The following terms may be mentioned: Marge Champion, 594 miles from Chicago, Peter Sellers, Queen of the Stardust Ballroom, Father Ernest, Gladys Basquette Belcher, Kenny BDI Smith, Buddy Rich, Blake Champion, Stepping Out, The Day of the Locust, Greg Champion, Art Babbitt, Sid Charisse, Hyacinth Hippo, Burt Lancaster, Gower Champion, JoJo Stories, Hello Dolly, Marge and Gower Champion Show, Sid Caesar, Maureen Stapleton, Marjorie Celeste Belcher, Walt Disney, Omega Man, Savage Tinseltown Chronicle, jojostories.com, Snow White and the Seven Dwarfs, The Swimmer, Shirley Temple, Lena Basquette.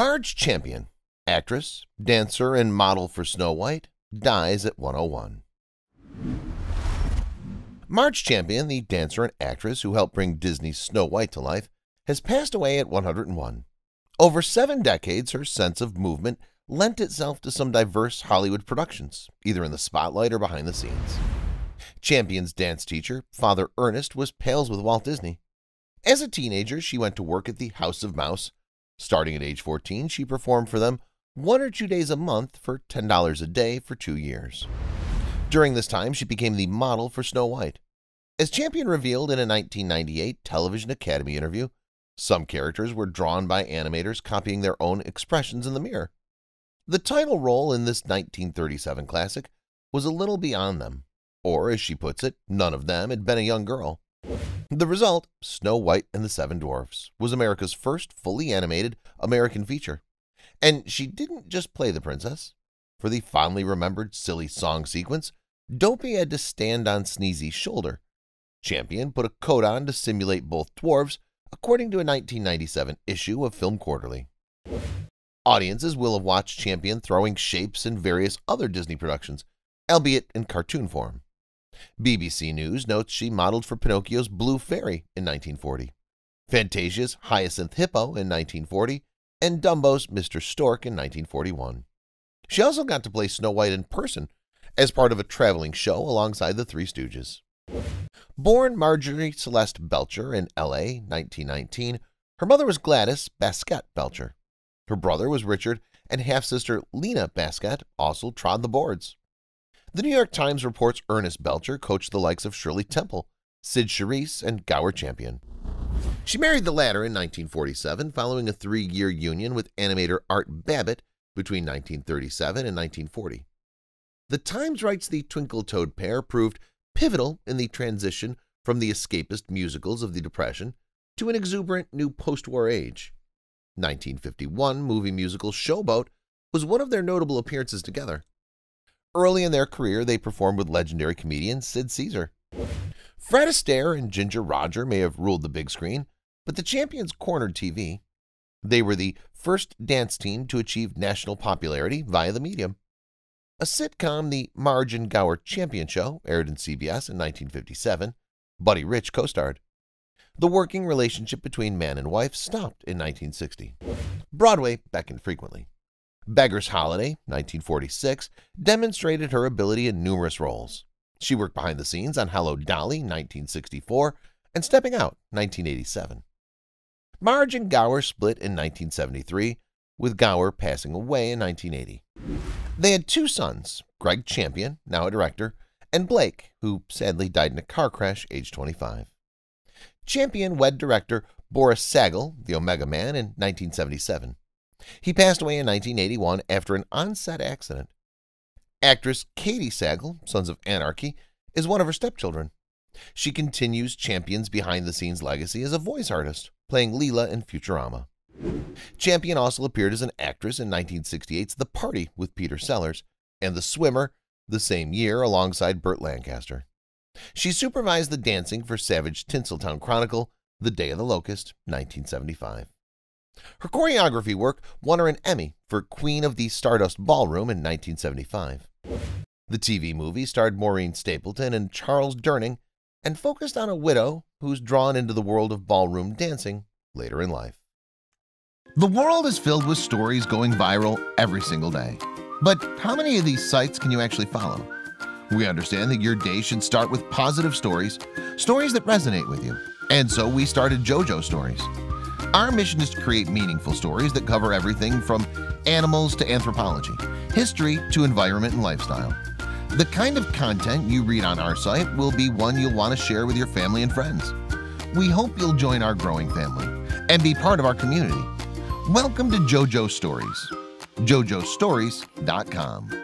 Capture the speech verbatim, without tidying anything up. Marge Champion, actress, dancer, and model for Snow White, dies at one oh one. Marge Champion, the dancer and actress who helped bring Disney's Snow White to life, has passed away at one hundred and one. Over seven decades, her sense of movement lent itself to some diverse Hollywood productions, either in the spotlight or behind the scenes. Champion's dance teacher, Father Ernest, was pals with Walt Disney. As a teenager, she went to work at the House of Mouse. Starting at age fourteen, she performed for them one or two days a month for ten dollars a day for two years. During this time, she became the model for Snow White. As Champion revealed in a nineteen ninety-eight Television Academy interview, some characters were drawn by animators copying their own expressions in the mirror. The title role in this nineteen thirty-seven classic was a little beyond them, or as she puts it, none of them had been a young girl. The result, Snow White and the Seven Dwarfs, was America's first fully animated American feature. And she didn't just play the princess. For the fondly remembered silly song sequence, Dopey had to stand on Sneezy's shoulder. Champion put a coat on to simulate both dwarves, according to a nineteen ninety-seven issue of Film Quarterly. Audiences will have watched Champion throwing shapes in various other Disney productions, albeit in cartoon form. B B C News notes she modeled for Pinocchio's Blue Fairy in nineteen forty, Fantasia's Hyacinth Hippo in nineteen forty, and Dumbo's Mister Stork in nineteen forty-one. She also got to play Snow White in person as part of a traveling show alongside the Three Stooges. Born Marjorie Celeste Belcher in L A nineteen nineteen, her mother was Gladys Basquette Belcher. Her brother was Richard, and half-sister Lena Basquette also trod the boards. The New York Times reports Ernest Belcher coached the likes of Shirley Temple, Sid Charisse, and Gower Champion. She married the latter in nineteen forty-seven following a three-year union with animator Art Babbitt between nineteen thirty-seven and nineteen forty. The Times writes the twinkle-toed pair proved pivotal in the transition from the escapist musicals of the Depression to an exuberant new post-war age. nineteen fifty-one movie musical Showboat was one of their notable appearances together. Early in their career, they performed with legendary comedian Sid Caesar. Fred Astaire and Ginger Rogers may have ruled the big screen, but the Champions cornered T V. They were the first dance team to achieve national popularity via the medium. A sitcom, the Marge and Gower Champion Show, aired in C B S in nineteen fifty-seven, Buddy Rich co-starred. The working relationship between man and wife stopped in nineteen sixty. Broadway beckoned frequently. Beggar's Holiday, nineteen forty-six, demonstrated her ability in numerous roles. She worked behind the scenes on Hello Dolly, nineteen sixty-four, and Stepping Out, nineteen eighty-seven. Marge and Gower split in nineteen seventy-three, with Gower passing away in nineteen eighty. They had two sons, Greg Champion, now a director, and Blake, who sadly died in a car crash aged twenty-five. Champion wed director Boris Sagal, the Omega Man, in nineteen seventy-seven. He passed away in nineteen eighty-one after an on-set accident. Actress Katie Sagal, Sons of Anarchy, is one of her stepchildren. She continues Champion's behind-the-scenes legacy as a voice artist, playing Leela in Futurama. Champion also appeared as an actress in nineteen sixty-eight's The Party with Peter Sellers and The Swimmer the same year alongside Burt Lancaster. She supervised the dancing for Savage Tinseltown Chronicle, The Day of the Locust, nineteen seventy-five. Her choreography work won her an Emmy for Queen of the Stardust Ballroom in nineteen seventy-five. The T V movie starred Maureen Stapleton and Charles Durning and focused on a widow who's drawn into the world of ballroom dancing later in life. The world is filled with stories going viral every single day. But how many of these sites can you actually follow? We understand that your day should start with positive stories, stories that resonate with you. And so we started JoJo Stories. Our mission is to create meaningful stories that cover everything from animals to anthropology, history to environment and lifestyle. The kind of content you read on our site will be one you'll want to share with your family and friends. We hope you'll join our growing family and be part of our community. Welcome to JoJo Stories, jojo stories dot com.